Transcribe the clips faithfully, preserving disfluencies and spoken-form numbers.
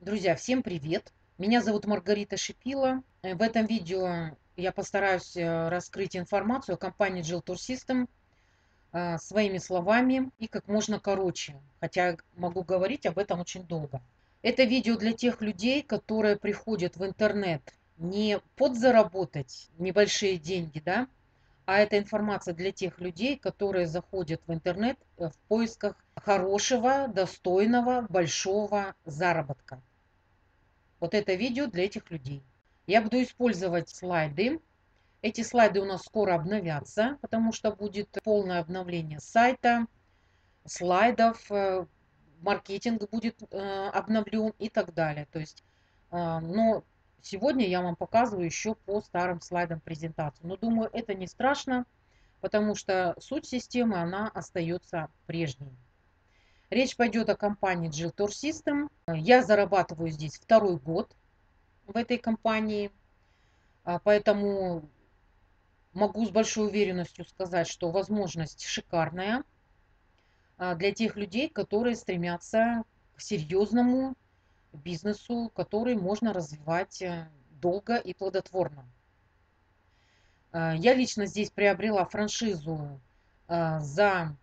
Друзья, всем привет! Меня зовут Маргарита Шипило. В этом видео я постараюсь раскрыть информацию о компании джи эл тор System своими словами и как можно короче, хотя могу говорить об этом очень долго. Это видео для тех людей, которые приходят в интернет не подзаработать небольшие деньги, да, а это информация для тех людей, которые заходят в интернет в поисках хорошего, достойного, большого заработка. Вот это видео для этих людей. Я буду использовать слайды. Эти слайды у нас скоро обновятся, потому что будет полное обновление сайта, слайдов, маркетинг будет обновлен и так далее. То есть, но сегодня я вам показываю еще по старым слайдам презентацию. Но думаю, это не страшно, потому что суть системы, она остается прежней. Речь пойдет о компании джи эл тор System. Я зарабатываю здесь второй год в этой компании, поэтому могу с большой уверенностью сказать, что возможность шикарная для тех людей, которые стремятся к серьезному бизнесу, который можно развивать долго и плодотворно. Я лично здесь приобрела франшизу за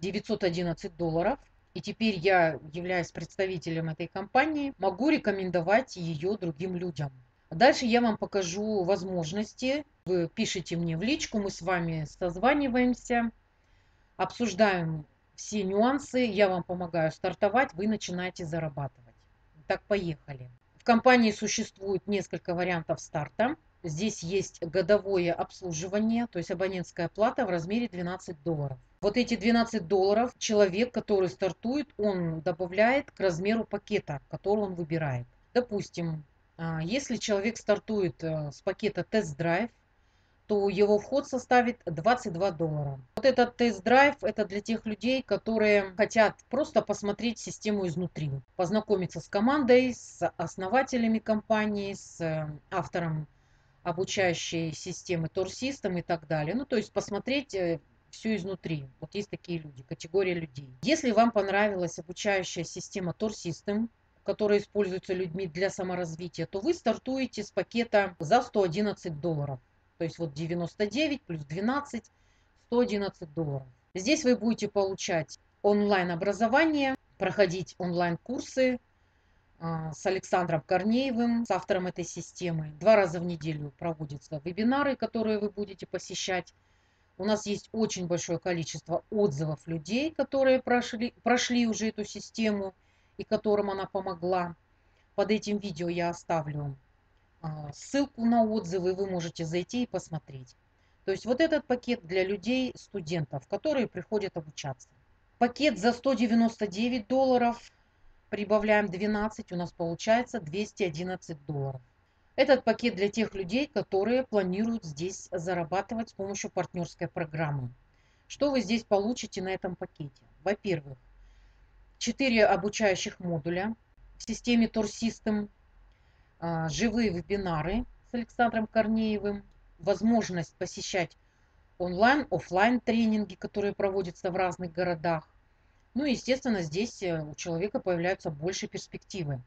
девятьсот одиннадцать долларов, и теперь я являюсь представителем этой компании, могу рекомендовать ее другим людям. Дальше я вам покажу возможности. Вы пишите мне в личку, мы с вами созваниваемся, обсуждаем все нюансы, я вам помогаю стартовать, вы начинаете зарабатывать. Так, поехали. В компании существует несколько вариантов старта. Здесь есть годовое обслуживание, то есть абонентская плата в размере двенадцать долларов. Вот эти двенадцать долларов человек, который стартует, он добавляет к размеру пакета, который он выбирает. Допустим, если человек стартует с пакета тест-драйв, то его вход составит двадцать два доллара. Вот этот тест-драйв, это для тех людей, которые хотят просто посмотреть систему изнутри, познакомиться с командой, с основателями компании, с автором обучающей системы тор System и так далее. Ну, то есть посмотреть все изнутри. Вот есть такие люди, категория людей. Если вам понравилась обучающая система тор System, которые используются людьми для саморазвития, то вы стартуете с пакета за сто одиннадцать долларов. То есть вот девяносто девять плюс двенадцать, сто одиннадцать долларов. Здесь вы будете получать онлайн-образование, проходить онлайн-курсы с Александром Корнеевым, с автором этой системы. Два раза в неделю проводятся вебинары, которые вы будете посещать. У нас есть очень большое количество отзывов людей, которые прошли, прошли уже эту систему и которым она помогла. Под этим видео я оставлю ссылку на отзывы, вы можете зайти и посмотреть. То есть вот этот пакет для людей, студентов, которые приходят обучаться. Пакет за сто девяносто девять долларов, прибавляем двенадцать, у нас получается двести одиннадцать долларов. Этот пакет для тех людей, которые планируют здесь зарабатывать с помощью партнерской программы. Что вы здесь получите на этом пакете? Во-первых, четыре обучающих модуля в системе тор System, живые вебинары с Александром Корнеевым, возможность посещать онлайн, офлайн тренинги, которые проводятся в разных городах. Ну и, естественно, здесь у человека появляются больше перспективы,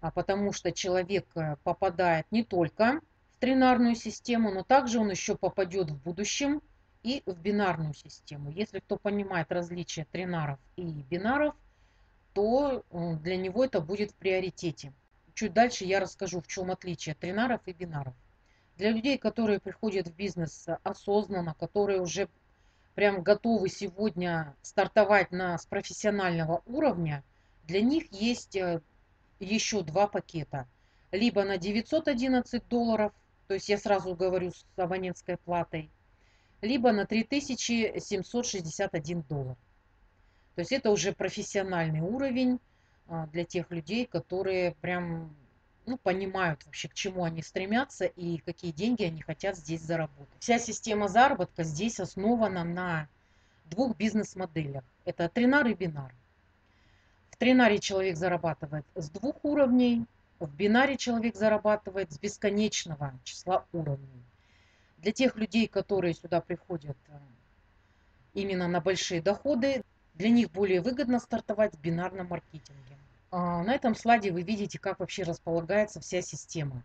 потому что человек попадает не только в тринарную систему, но также он еще попадет в будущем и в бинарную систему. Если кто понимает различия тринаров и бинаров, то для него это будет в приоритете. Чуть дальше я расскажу, в чем отличие тринаров и бинаров. Для людей, которые приходят в бизнес осознанно, которые уже прям готовы сегодня стартовать на, с профессионального уровня, для них есть еще два пакета. Либо на девятьсот одиннадцать долларов, то есть я сразу говорю с абонентской платой, либо на три тысячи семьсот шестьдесят один доллар. То есть это уже профессиональный уровень, для тех людей, которые прям ну, понимают вообще, к чему они стремятся и какие деньги они хотят здесь заработать. Вся система заработка здесь основана на двух бизнес-моделях. Это тринар и бинар. В тринаре человек зарабатывает с двух уровней, в бинаре человек зарабатывает с бесконечного числа уровней. Для тех людей, которые сюда приходят именно на большие доходы, для них более выгодно стартовать в бинарном маркетинге. На этом слайде вы видите, как вообще располагается вся система.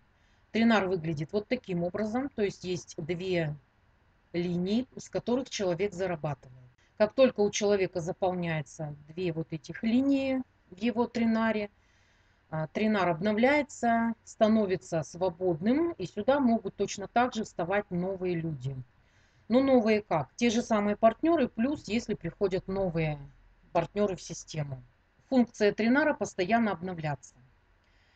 Тренар выглядит вот таким образом, то есть есть две линии, с которых человек зарабатывает. Как только у человека заполняется две вот этих линии в его тренаре, тренар обновляется, становится свободным, и сюда могут точно так же вставать новые люди. Но новые как? Те же самые партнеры, плюс если приходят новые партнеры в систему. Функция тренара постоянно обновляться.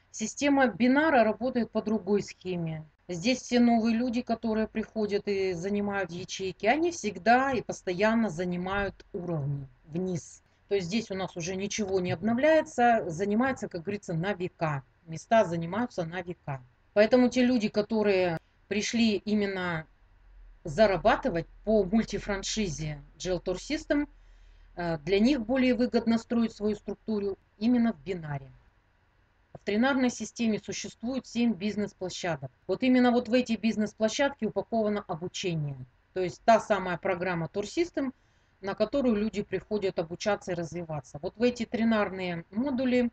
Система бинара работает по другой схеме. Здесь все новые люди, которые приходят и занимают ячейки, они всегда и постоянно занимают уровни вниз. То есть здесь у нас уже ничего не обновляется, занимается, как говорится, на века. Места занимаются на века. Поэтому те люди, которые пришли именно зарабатывать по мультифраншизе джи эл тор систем, для них более выгодно строить свою структуру именно в бинаре. В тринарной системе существует семь бизнес-площадок. Вот именно вот в эти бизнес-площадки упаковано обучение. То есть та самая программа тор систем, на которую люди приходят обучаться и развиваться. Вот в эти тринарные модули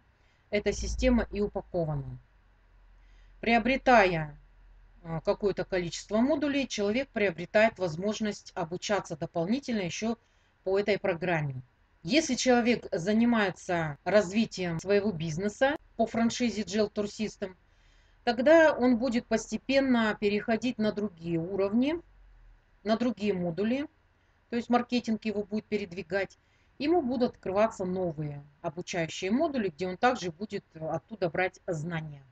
эта система и упакована. Приобретая какое-то количество модулей, человек приобретает возможность обучаться дополнительно еще по этой программе. Если человек занимается развитием своего бизнеса по франшизе джи эл тор систем, тогда он будет постепенно переходить на другие уровни, на другие модули, то есть маркетинг его будет передвигать. Ему будут открываться новые обучающие модули, где он также будет оттуда брать знания.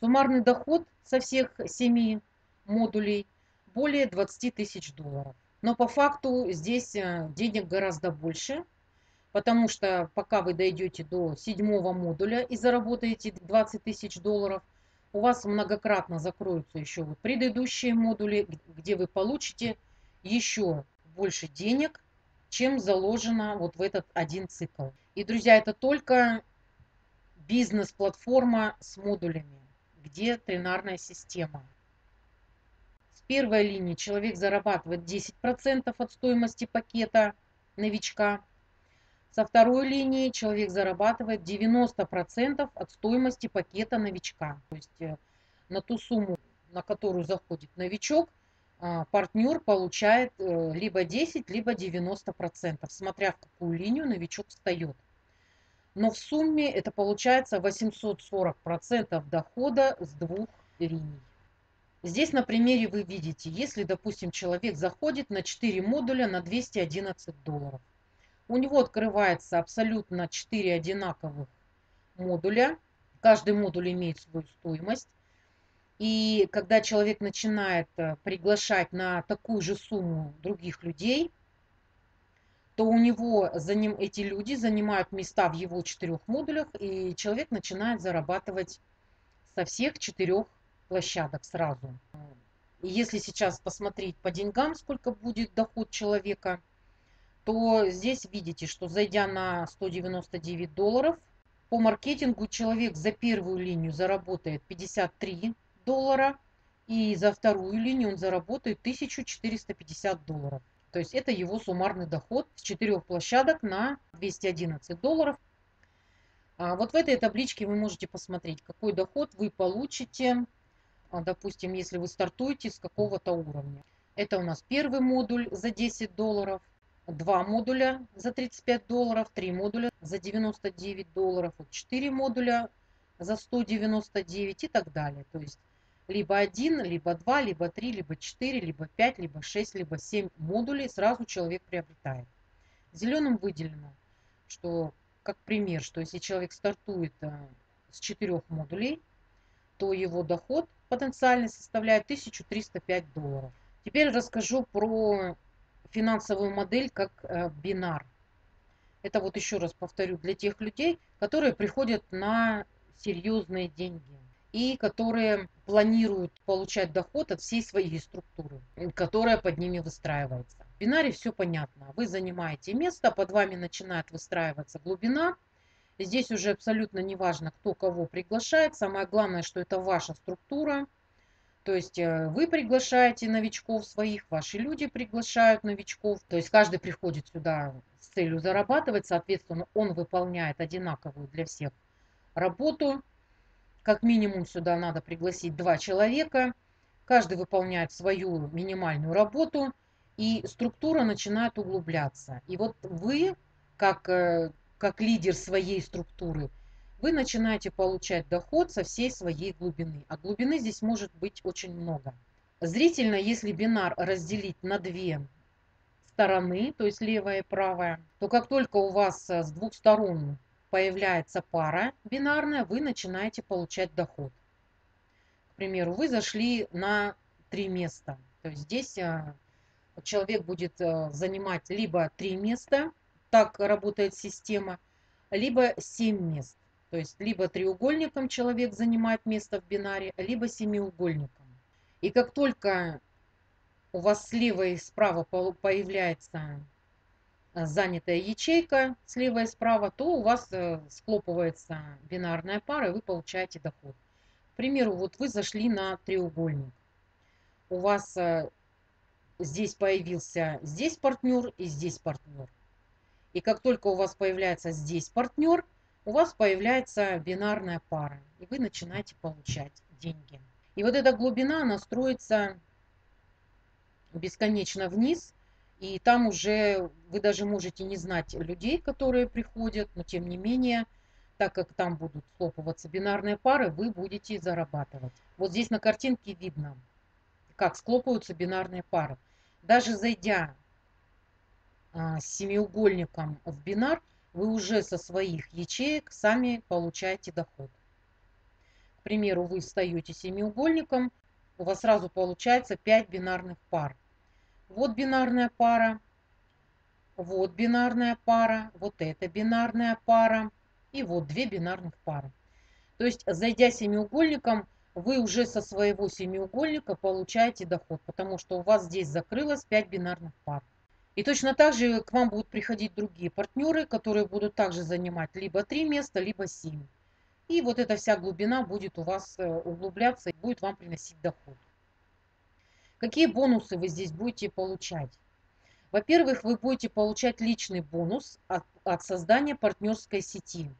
Суммарный доход со всех семи модулей более двадцати тысяч долларов. Но по факту здесь денег гораздо больше, потому что пока вы дойдете до седьмого модуля и заработаете двадцать тысяч долларов, у вас многократно закроются еще вот предыдущие модули, где вы получите еще больше денег, чем заложено вот в этот один цикл. И, друзья, это только бизнес-платформа с модулями, где тринарная система. Первой линии человек зарабатывает десять процентов от стоимости пакета новичка. Со второй линии человек зарабатывает девяносто процентов от стоимости пакета новичка. То есть на ту сумму, на которую заходит новичок, партнер получает либо десять, либо девяносто процентов, смотря в какую линию новичок встает. Но в сумме это получается восемьсот сорок процентов дохода с двух линий. Здесь на примере вы видите, если, допустим, человек заходит на четыре модуля на двести одиннадцать долларов. У него открывается абсолютно четыре одинаковых модуля. Каждый модуль имеет свою стоимость. И когда человек начинает приглашать на такую же сумму других людей, то у него за ним эти люди занимают места в его четырех модулях, и человек начинает зарабатывать со всех четырех площадок сразу. И если сейчас посмотреть по деньгам, сколько будет доход человека, то здесь видите, что зайдя на сто девяносто девять долларов, по маркетингу человек за первую линию заработает пятьдесят три доллара, и за вторую линию он заработает тысячу четыреста пятьдесят долларов. То есть это его суммарный доход с четырех площадок на двести одиннадцать долларов. А вот в этой табличке вы можете посмотреть, какой доход вы получите. Допустим, если вы стартуете с какого-то уровня. Это у нас первый модуль за десять долларов, два модуля за тридцать пять долларов, три модуля за девяносто девять долларов, четыре модуля за сто девяносто девять и так далее. То есть либо один, либо два, либо три, либо четыре, либо пять, либо шесть, либо семь модулей сразу человек приобретает. Зеленым выделено, что как пример, что если человек стартует с четырех модулей, то его доход потенциально составляет тысячу триста пять долларов. Теперь расскажу про финансовую модель как бинар. Это вот еще раз повторю для тех людей, которые приходят на серьезные деньги и которые планируют получать доход от всей своей структуры, которая под ними выстраивается. В бинаре все понятно. Вы занимаете место, под вами начинает выстраиваться глубина. Здесь уже абсолютно не важно, кто кого приглашает. Самое главное, что это ваша структура. То есть вы приглашаете новичков своих, ваши люди приглашают новичков. То есть каждый приходит сюда с целью зарабатывать, соответственно, он выполняет одинаковую для всех работу. Как минимум сюда надо пригласить два человека, каждый выполняет свою минимальную работу, и структура начинает углубляться. И вот вы, как, как лидер своей структуры, вы начинаете получать доход со всей своей глубины. А глубины здесь может быть очень много. Зрительно, если бинар разделить на две стороны, то есть левая и правая, то как только у вас с двух сторон появляется пара бинарная, вы начинаете получать доход. К примеру, вы зашли на три места. То есть здесь человек будет занимать либо три места, так работает система, либо семь мест. То есть либо треугольником человек занимает место в бинаре, либо семиугольником. И как только у вас слева и справа появляется занятая ячейка, слева и справа, то у вас схлопывается бинарная пара, и вы получаете доход. К примеру, вот вы зашли на треугольник. У вас здесь появился здесь партнер и здесь партнер. И как только у вас появляется здесь партнер, у вас появляется бинарная пара, и вы начинаете получать деньги. И вот эта глубина, она строится бесконечно вниз, и там уже вы даже можете не знать людей, которые приходят, но тем не менее, так как там будут схлопываться бинарные пары, вы будете зарабатывать. Вот здесь на картинке видно, как схлопываются бинарные пары. Даже зайдя а, с семиугольником в бинар, вы уже со своих ячеек сами получаете доход. К примеру, вы встаете семиугольником, у вас сразу получается пять бинарных пар. Вот бинарная пара, вот бинарная пара, вот эта бинарная пара и вот две бинарных пары. То есть, зайдя семиугольником, вы уже со своего семиугольника получаете доход, потому что у вас здесь закрылось пять бинарных пар. И точно так же к вам будут приходить другие партнеры, которые будут также занимать либо три места, либо семь. И вот эта вся глубина будет у вас углубляться и будет вам приносить доход. Какие бонусы вы здесь будете получать? Во-первых, вы будете получать личный бонус от, от создания партнерской сети.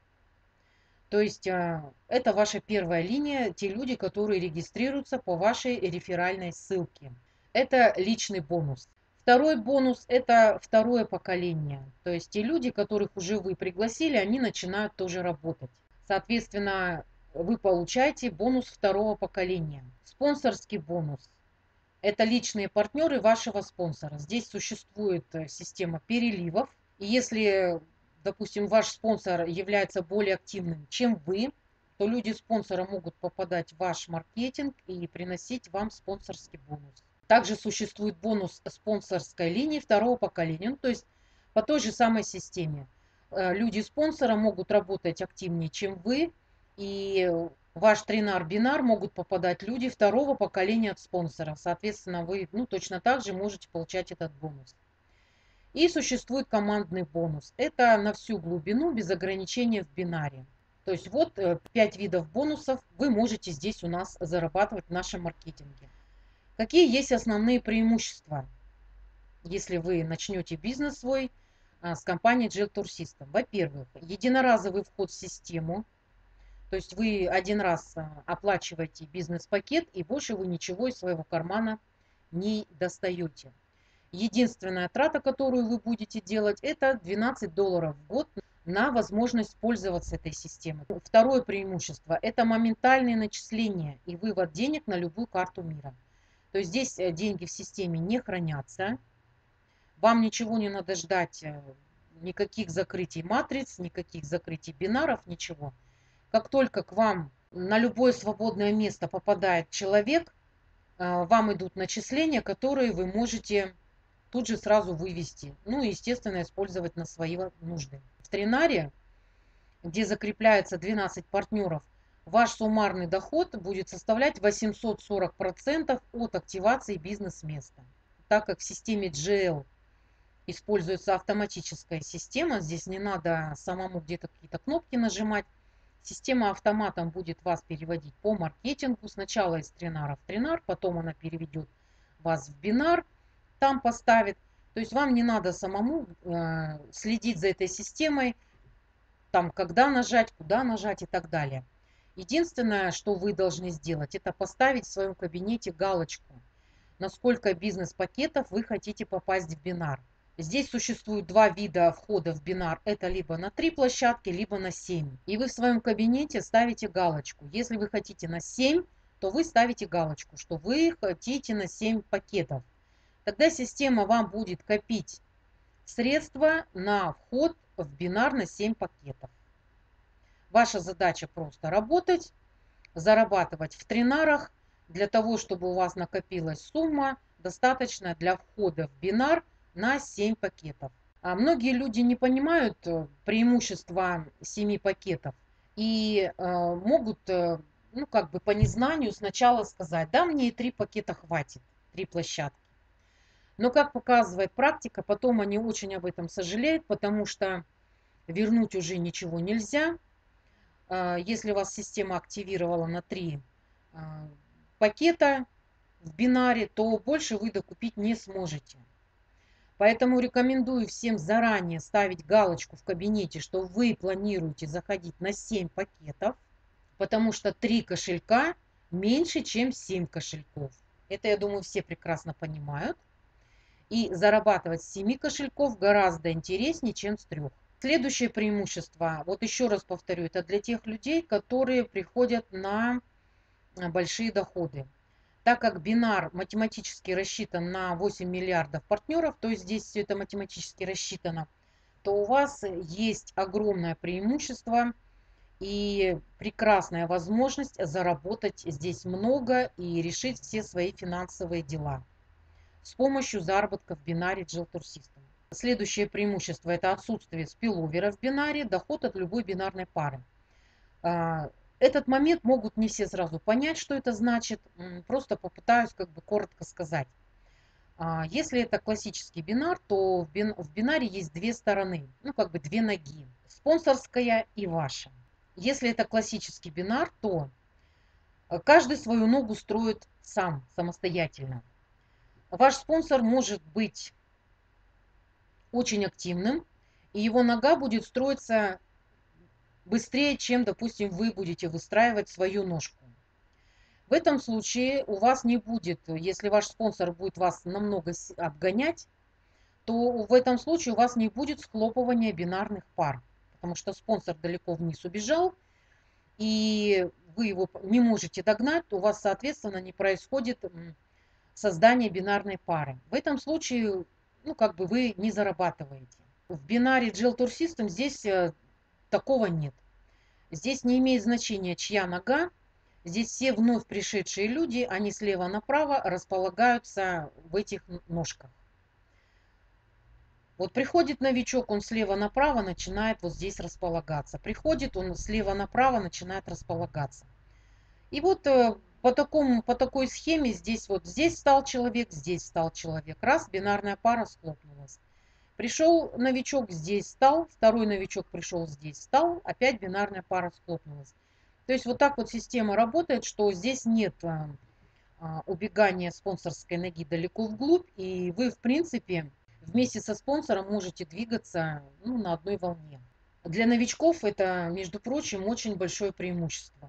То есть это ваша первая линия, те люди, которые регистрируются по вашей реферальной ссылке. Это личный бонус. Второй бонус – это второе поколение. То есть те люди, которых уже вы пригласили, они начинают тоже работать. Соответственно, вы получаете бонус второго поколения. Спонсорский бонус – это личные партнеры вашего спонсора. Здесь существует система переливов. И если, допустим, ваш спонсор является более активным, чем вы, то люди спонсора могут попадать в ваш маркетинг и приносить вам спонсорский бонус. Также существует бонус спонсорской линии второго поколения, ну, то есть по той же самой системе. Люди спонсора могут работать активнее, чем вы, и в ваш тренар-бинар могут попадать люди второго поколения от спонсора. Соответственно, вы ну, точно так же можете получать этот бонус. И существует командный бонус. Это на всю глубину, без ограничения в бинаре. То есть вот пять видов бонусов вы можете здесь у нас зарабатывать в нашем маркетинге. Какие есть основные преимущества, если вы начнете бизнес свой а, с компанией джи эл тор систем? Во-первых, единоразовый вход в систему, то есть вы один раз оплачиваете бизнес-пакет и больше вы ничего из своего кармана не достаете. Единственная трата, которую вы будете делать, это двенадцать долларов в год на возможность пользоваться этой системой. Второе преимущество – это моментальные начисления и вывод денег на любую карту мира. То есть здесь деньги в системе не хранятся. Вам ничего не надо ждать, никаких закрытий матриц, никаких закрытий бинаров, ничего. Как только к вам на любое свободное место попадает человек, вам идут начисления, которые вы можете тут же сразу вывести. Ну и, естественно, использовать на свои нужды. В тренаре, где закрепляется двенадцать партнеров, ваш суммарный доход будет составлять восемьсот сорок процентов от активации бизнес-места. Так как в системе джи эл используется автоматическая система, здесь не надо самому где-то какие-то кнопки нажимать, система автоматом будет вас переводить по маркетингу. Сначала из тренара в тренар, потом она переведет вас в бинар, там поставит. То есть вам не надо самому э, следить за этой системой, там, когда нажать, куда нажать и так далее. Единственное, что вы должны сделать, это поставить в своем кабинете галочку, на сколько бизнес-пакетов вы хотите попасть в бинар. Здесь существует два вида входа в бинар. Это либо на три площадки, либо на семь. И вы в своем кабинете ставите галочку. Если вы хотите на семь, то вы ставите галочку, что вы хотите на семь пакетов. Тогда система вам будет копить средства на вход в бинар на семь пакетов. Ваша задача просто работать, зарабатывать в тринарах. Для того, чтобы у вас накопилась сумма, достаточная для входа в бинар на семь пакетов. А многие люди не понимают преимущества семи пакетов и э, могут, э, ну как бы по незнанию сначала сказать, да, мне и три пакета хватит, три площадки. Но как показывает практика, потом они очень об этом сожалеют, потому что вернуть уже ничего нельзя. Э, если вас система активировала на три э, пакета в бинаре, то больше вы докупить не сможете. Поэтому рекомендую всем заранее ставить галочку в кабинете, что вы планируете заходить на семь пакетов, потому что три кошелька меньше, чем семь кошельков. Это, я думаю, все прекрасно понимают. И зарабатывать с семи кошельков гораздо интереснее, чем с трёх. Следующее преимущество, вот еще раз повторю, это для тех людей, которые приходят на большие доходы. Так как бинар математически рассчитан на восемь миллиардов партнеров, то есть здесь все это математически рассчитано, то у вас есть огромное преимущество и прекрасная возможность заработать здесь много и решить все свои финансовые дела с помощью заработка в бинаре джи эл тор систем. Следующее преимущество – это отсутствие спилловера в бинаре, доход от любой бинарной пары. Этот момент могут не все сразу понять, что это значит. Просто попытаюсь как бы коротко сказать. Если это классический бинар, то в бинаре есть две стороны, ну как бы две ноги, спонсорская и ваша. Если это классический бинар, то каждый свою ногу строит сам, самостоятельно. Ваш спонсор может быть очень активным, и его нога будет строиться быстрее, чем, допустим, вы будете выстраивать свою ножку. В этом случае у вас не будет, если ваш спонсор будет вас намного обгонять, то в этом случае у вас не будет схлопывания бинарных пар, потому что спонсор далеко вниз убежал, и вы его не можете догнать, у вас, соответственно, не происходит создание бинарной пары. В этом случае, ну, как бы вы не зарабатываете. В бинаре джи эл тор систем здесь такого нет. Здесь не имеет значения, чья нога. Здесь все вновь пришедшие люди, они слева направо располагаются в этих ножках. Вот приходит новичок, он слева направо начинает вот здесь располагаться. Приходит он слева направо, начинает располагаться. И вот по, такому, по такой схеме здесь вот здесь встал человек, здесь встал человек. Раз, бинарная пара схлопнулась. Пришел новичок, здесь встал, второй новичок пришел, здесь встал, опять бинарная пара схлопнулась. То есть вот так вот система работает, что здесь нет убегания спонсорской ноги далеко вглубь, и вы, в принципе, вместе со спонсором можете двигаться, ну, на одной волне. Для новичков это, между прочим, очень большое преимущество.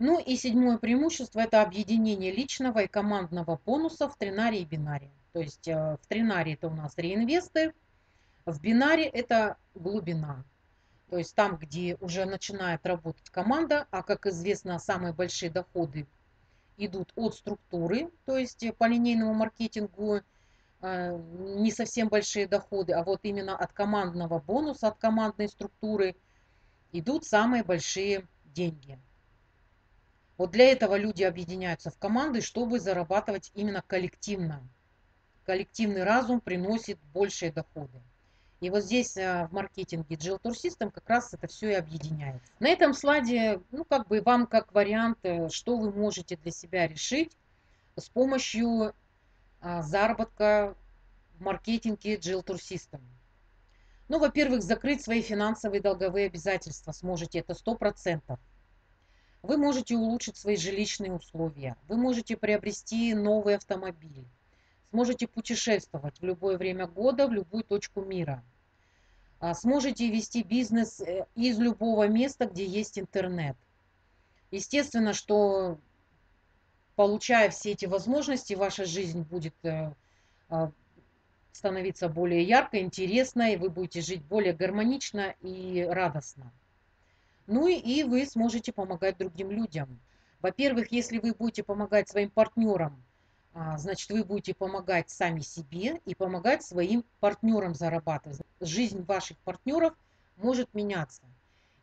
Ну и седьмое преимущество – это объединение личного и командного бонуса в тринаре и бинаре. То есть в тринаре это у нас реинвесты, в бинаре это глубина, то есть там, где уже начинает работать команда, а как известно, самые большие доходы идут от структуры, то есть по линейному маркетингу э, не совсем большие доходы, а вот именно от командного бонуса, от командной структуры идут самые большие деньги. Вот для этого люди объединяются в команды, чтобы зарабатывать именно коллективно. Коллективный разум приносит большие доходы. И вот здесь в маркетинге джи эл тор систем как раз это все и объединяет. На этом слайде, ну как бы вам как вариант, что вы можете для себя решить с помощью заработка в маркетинге джи эл тор систем. Ну, во-первых, закрыть свои финансовые долговые обязательства сможете, это сто процентов. Вы можете улучшить свои жилищные условия, вы можете приобрести новый автомобиль. Сможете путешествовать в любое время года, в любую точку мира. Сможете вести бизнес из любого места, где есть интернет. Естественно, что получая все эти возможности, ваша жизнь будет становиться более яркой, интересной, вы будете жить более гармонично и радостно. Ну и вы сможете помогать другим людям. Во-первых, если вы будете помогать своим партнерам, значит, вы будете помогать сами себе и помогать своим партнерам зарабатывать. Жизнь ваших партнеров может меняться.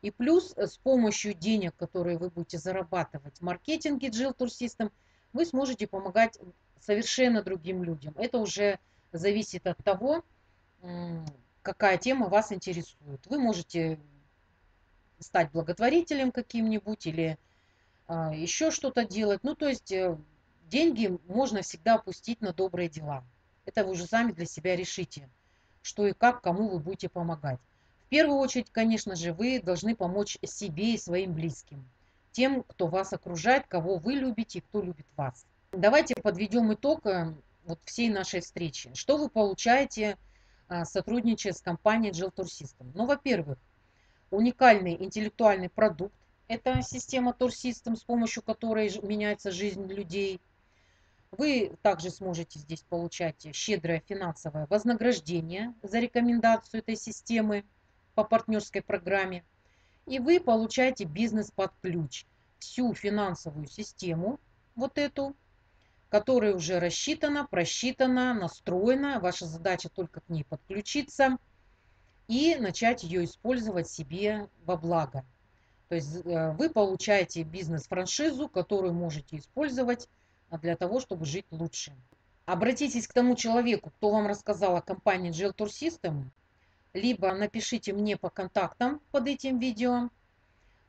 И плюс с помощью денег, которые вы будете зарабатывать в маркетинге джи эл тор System, вы сможете помогать совершенно другим людям. Это уже зависит от того, какая тема вас интересует. Вы можете стать благотворителем каким-нибудь или еще что-то делать. Ну, то есть... Деньги можно всегда пустить на добрые дела. Это вы уже сами для себя решите, что и как, кому вы будете помогать. В первую очередь, конечно же, вы должны помочь себе и своим близким. Тем, кто вас окружает, кого вы любите и кто любит вас. Давайте подведем итог вот всей нашей встречи. Что вы получаете, сотрудничая с компанией джи эл тор System? Ну, во-первых, уникальный интеллектуальный продукт. Это система тор System, с помощью которой меняется жизнь людей. Вы также сможете здесь получать щедрое финансовое вознаграждение за рекомендацию этой системы по партнерской программе. И вы получаете бизнес под ключ. Всю финансовую систему, вот эту, которая уже рассчитана, просчитана, настроена. Ваша задача только к ней подключиться и начать ее использовать себе во благо. То есть вы получаете бизнес-франшизу, которую можете использовать для того, чтобы жить лучше. Обратитесь к тому человеку, кто вам рассказал о компании джи эл тор System, либо напишите мне по контактам под этим видео.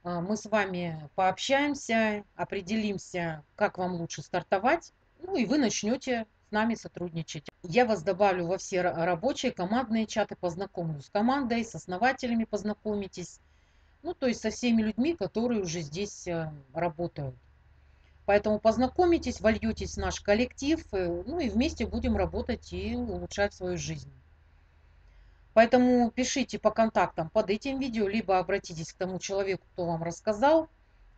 Мы с вами пообщаемся, определимся, как вам лучше стартовать, ну и вы начнете с нами сотрудничать. Я вас добавлю во все рабочие командные чаты, познакомлюсь с командой, с основателями познакомитесь. Ну, то есть со всеми людьми, которые уже здесь работают. Поэтому познакомитесь, вольетесь в наш коллектив, ну и вместе будем работать и улучшать свою жизнь. Поэтому пишите по контактам под этим видео, либо обратитесь к тому человеку, кто вам рассказал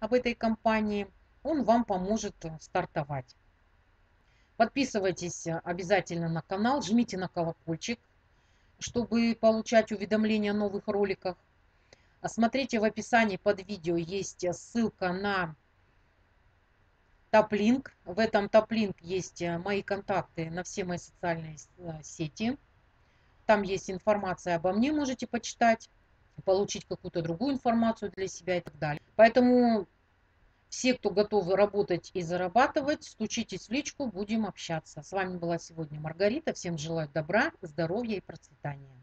об этой компании. Он вам поможет стартовать. Подписывайтесь обязательно на канал, жмите на колокольчик, чтобы получать уведомления о новых роликах. Смотрите, в описании под видео есть ссылка на топ-линк. В этом топ-линк есть мои контакты на все мои социальные сети. Там есть информация обо мне, можете почитать, получить какую-то другую информацию для себя и так далее. Поэтому все, кто готовы работать и зарабатывать, стучитесь в личку, будем общаться. С вами была сегодня Маргарита. Всем желаю добра, здоровья и процветания.